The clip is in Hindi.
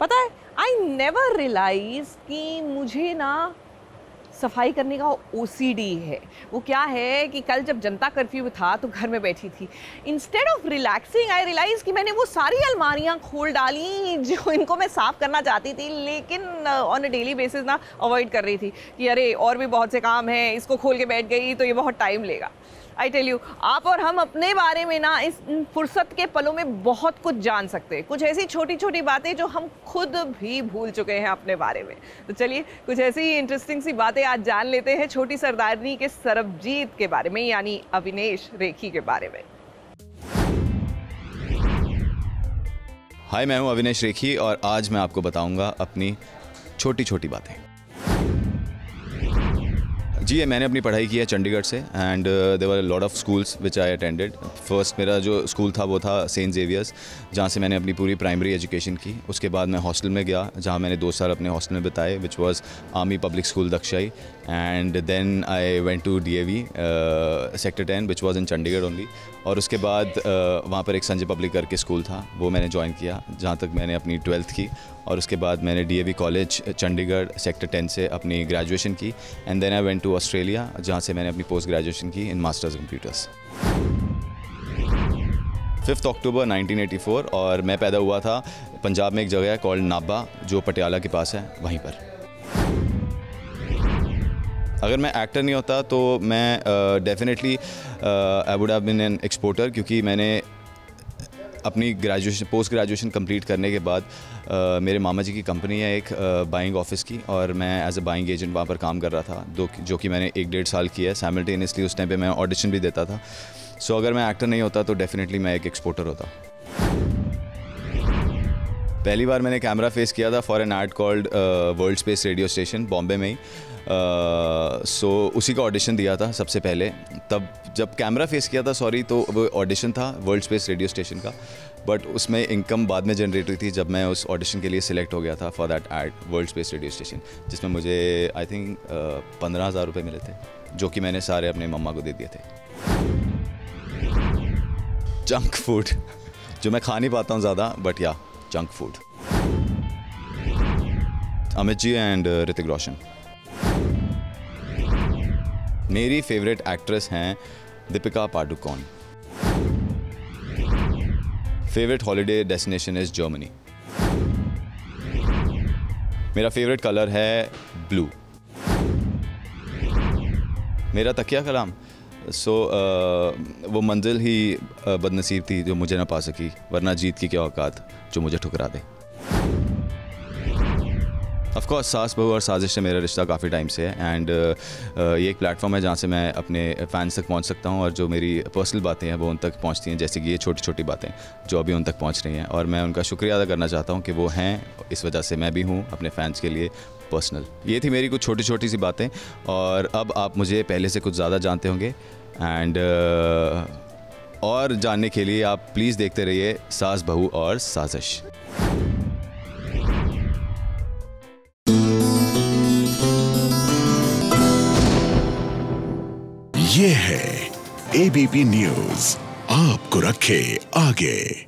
पता है आई नेवर रियलाइज कि मुझे ना सफाई करने का ओसीडी है। वो क्या है कि कल जब जनता कर्फ्यू था तो घर में बैठी थी, instead of relaxing I realise कि मैंने वो सारी अलमारियाँ खोल डाली जो इनको मैं साफ़ करना चाहती थी, लेकिन ऑन अ डेली बेसिस ना अवॉइड कर रही थी कि अरे और भी बहुत से काम हैं, इसको खोल के बैठ गई तो ये बहुत टाइम लेगा। आई टेल यू, आप और हम अपने बारे में ना इस फुर्सत के पलों में बहुत कुछ जान सकते हैं, कुछ ऐसी छोटी छोटी बातें जो हम खुद भी भूल चुके हैं अपने बारे में। तो चलिए कुछ ऐसी ही इंटरेस्टिंग सी बातें आज जान लेते हैं छोटी सरदारनी के सरबजीत के बारे में, यानी अविनेश रेखी के बारे में। हाय, मैं हूँ अविनेश रेखी और आज मैं आपको बताऊँगा अपनी छोटी छोटी बातें। जी, मैंने अपनी पढ़ाई की है चंडीगढ़ से and there were lot of schools which I attended. First मेरा जो स्कूल था वो था सेंट जेवियर्स, जहाँ से मैंने अपनी पूरी प्राइमरी एजुकेशन की। उसके बाद मैं हॉस्टल में गया जहाँ मैंने 2 साल अपने हॉस्टल में बिताए, which was army public school Dagshai. And then I went to DAV sector 10 which was in Chandigarh only. और उसके बाद वहाँ पर एक संजय पब्लिक करके स्कूल था, वो मैंने ज्वाइन किया जहाँ तक मैंने अपनी 12th की। और उसके बाद मैंने D.A.V. कॉलेज चंडीगढ़ सेक्टर 10 से अपनी ग्रेजुएशन की। And then I went to Australia जहाँ से मैंने अपनी पोस्ट ग्रेजुएशन की इन मास्टर्स कंप्यूटर्स। 5 अक्टूबर 1984 और मैं पैदा हुआ था पंजाब में एक जगह है कॉल्ड नाबा जो पटियाला के पास है, वहीं पर। अगर मैं एक्टर नहीं होता तो मैं definitely I would have been an exporter, क्योंकि मैंने अपनी ग्रेजुएशन पोस्ट ग्रेजुएशन कंप्लीट करने के बाद मेरे मामा जी की कंपनी है एक बाइंग ऑफिस की, और मैं एज अ बाइंग एजेंट वहाँ पर काम कर रहा था, जो कि मैंने 1-1.5 साल किया है। साइमल्टेनियसली उस टाइम पे मैं ऑडिशन भी देता था। सो अगर मैं एक्टर नहीं होता तो डेफिनेटली मैं एक एक्सपोर्टर होता। पहली बार मैंने कैमरा फेस किया था for an ad called world space radio station Bombay में ही। सो उसी का ऑडिशन दिया था सबसे पहले। तब जब कैमरा फेस किया था, सॉरी, तो वो ऑडिशन था वर्ल्ड स्पेस रेडियो स्टेशन का, बट उसमें इनकम बाद में जनरेट हुई थी जब मैं उस ऑडिशन के लिए सिलेक्ट हो गया था for that ad world space radio station, जिसमें मुझे आई थिंक 15,000 रुपये मिले थे, जो कि मैंने सारे अपने मम्मा को दे दिए थे। जंक फूड जो मैं खा नहीं पाता हूँ ज़्यादा, बट या junk food. Amit ji and Hrithik Roshan मेरी फेवरेट एक्ट्रेस हैं। Deepika Padukone. Favourite holiday destination is Germany. मेरा फेवरेट कलर है ब्लू। मेरा तकिया कलाम, वो मंजिल ही बदनसीब थी जो मुझे ना पा सकी, वरना जीत की क्या औकात जो मुझे ठुकरा दे। ऑफ कोर्स सास बहू और साजिश से मेरा रिश्ता काफ़ी टाइम से है एंड ये एक प्लेटफॉर्म है जहाँ से मैं अपने फैंस तक पहुँच सकता हूँ और जो मेरी पर्सनल बातें हैं वो उन तक पहुँचती हैं, जैसे कि ये छोटी छोटी बातें जो अभी उन तक पहुँच रही हैं, और मैं उनका शुक्रिया अदा करना चाहता हूँ कि वो हैं, इस वजह से मैं भी हूँ अपने फैंस के लिए पर्सनल। ये थी मेरी कुछ छोटी छोटी सी बातें और अब आप मुझे पहले से कुछ ज़्यादा जानते होंगे एंड और जानने के लिए आप प्लीज़ देखते रहिए सास बहू और साजिश। ये है ABP News, आपको रखे आगे।